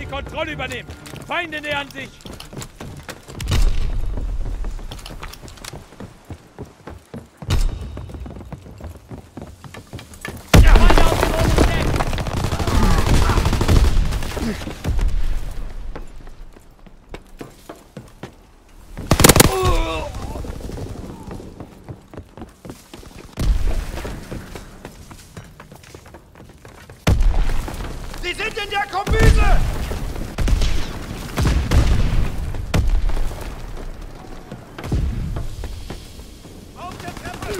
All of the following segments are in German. die Kontrolle übernehmen. Feinde nähern sich. Sie sind in der Kombüse! Auf der Treppe!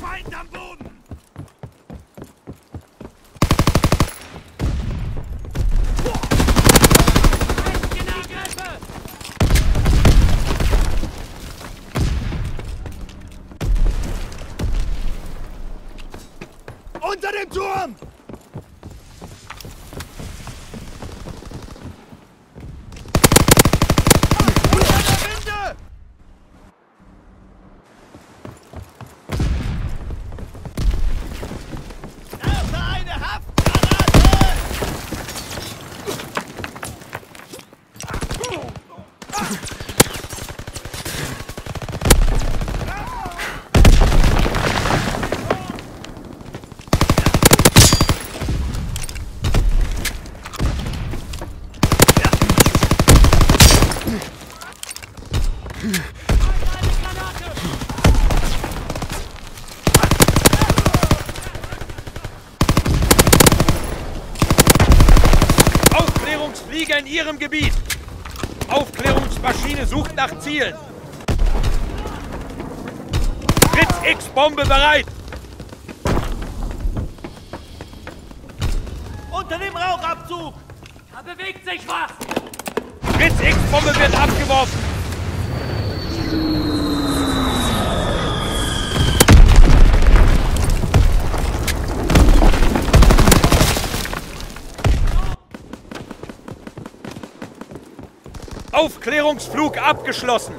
Feind am Boden! Unter dem Turm! Unter der Winde! Da ist eine Haftgranate! Aufklärungsflieger in ihrem Gebiet. Aufklärungsmaschine sucht nach Zielen. Fritz-X-Bombe bereit. Unter dem Rauchabzug. Da bewegt sich was. Fritz-X-Bombe wird abgeworfen. Aufklärungsflug abgeschlossen.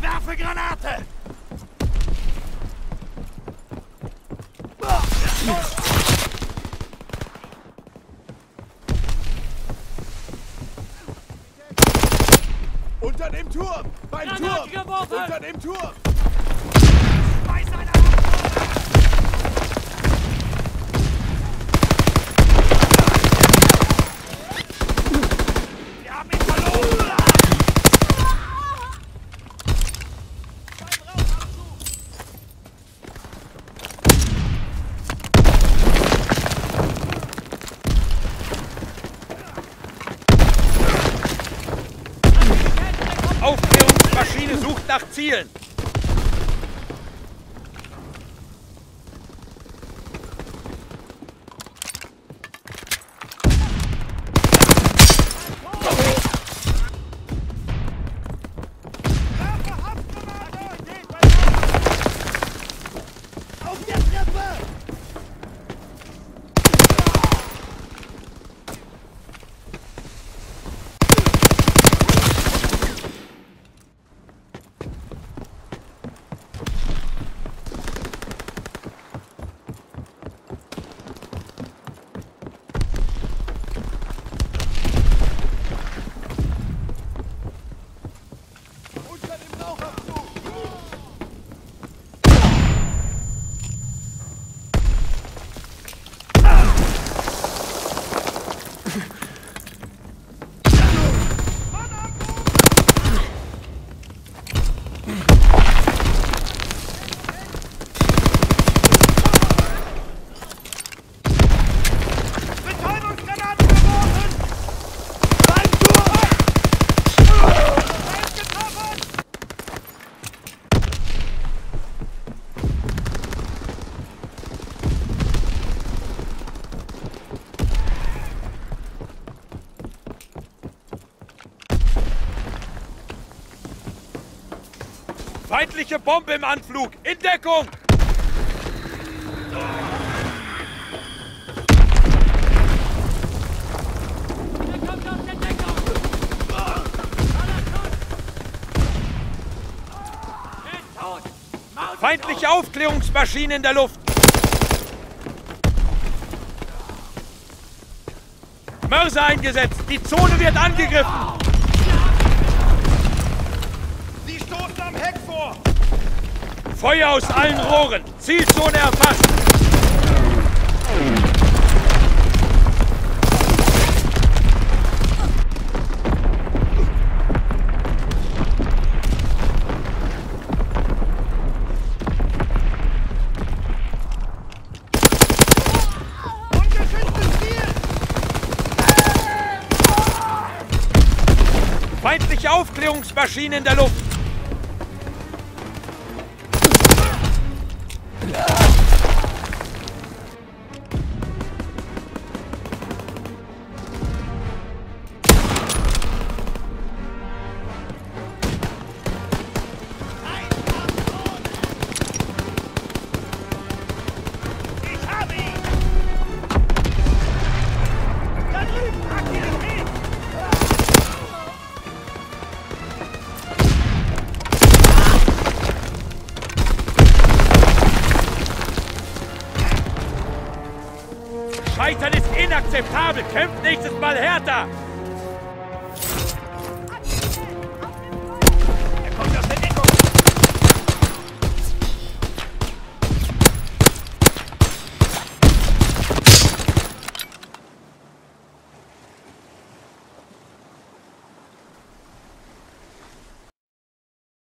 Werfe Granate! Unter dem Turm! Beim Turm! Unter dem Turm! Aufklärungsmaschine sucht nach Zielen. Auf der Treppe! Feindliche Bombe im Anflug! In Deckung! Feindliche Aufklärungsmaschine in der Luft! Mörser eingesetzt! Die Zone wird angegriffen! Sie stoßen am Heck vor! Feuer aus allen Rohren! Zielzone erfasst! Feindliche Aufklärungsmaschine in der Luft! Scheitern ist inakzeptabel. Kämpft nächstes Mal härter.